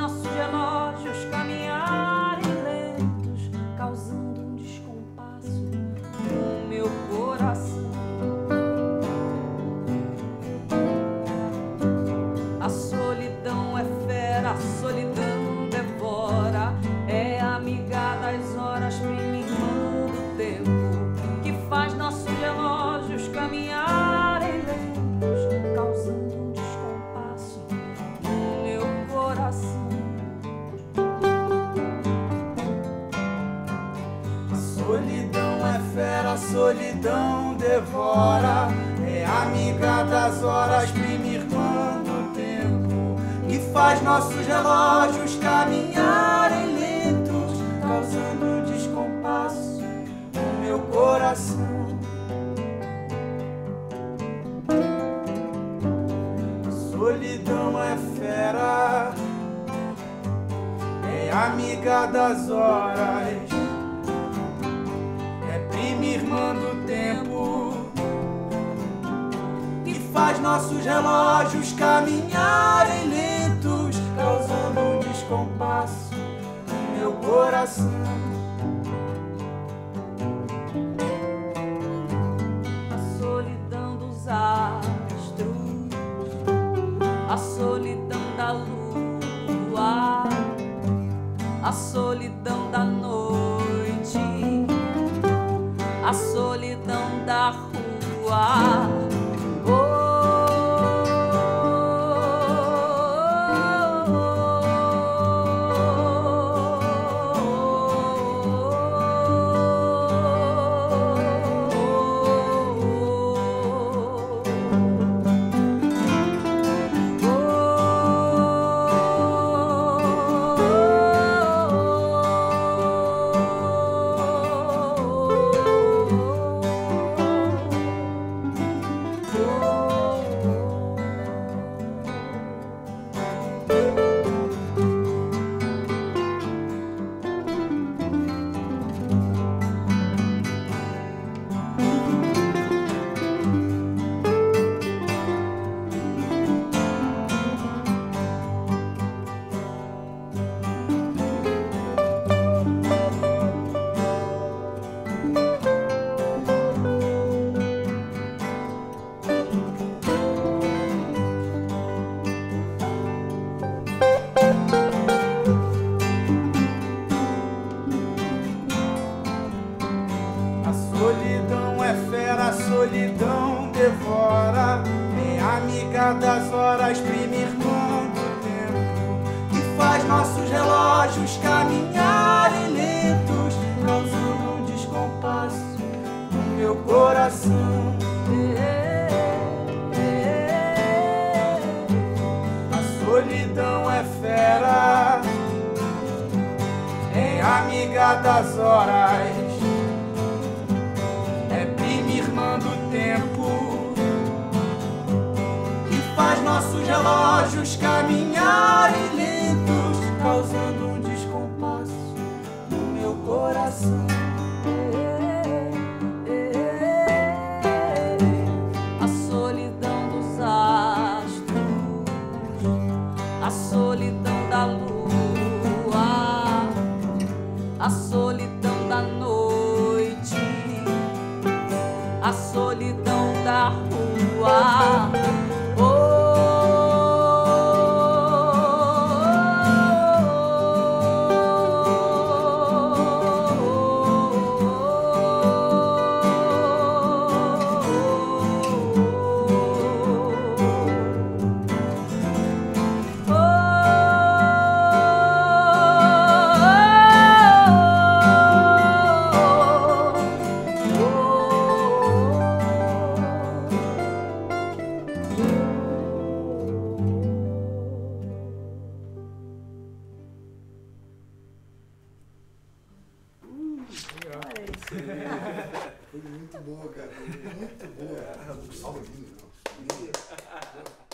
nossos relógios caminharem lentos, causando um descompasso no meu coração. A solidão é fera, a solidão devora, é amiga das horas, prima irmã do tempo, que faz nossos relógios caminharem lentos, causando um descompasso no meu coração. A solidão é fera, a solidão devora, é amiga das horas, prima irmã do tempo, que faz nossos relógios caminharem lentos, causando um descompasso no meu coração. Solidão é fera, é amiga das horas, é prima irmã do tempo, que faz nossos relógios caminharem lentos, causando um descompasso no meu coração. A solidão da lua, a solidão da noite, a solidão da rua. A solidão devora, é amiga das horas, prima irmã do tempo, que faz nossos relógios caminharem lentos, causando um descompasso no meu coração. A solidão é fera, é amiga das horas, do tempo, que faz nossos relógios caminharem lentos, causando um descompasso no meu coração. A solidão dos astros, a solidão da lua, a solidão da noite, a solidão da rua. Foi muito boa, cara. Foi muito boa.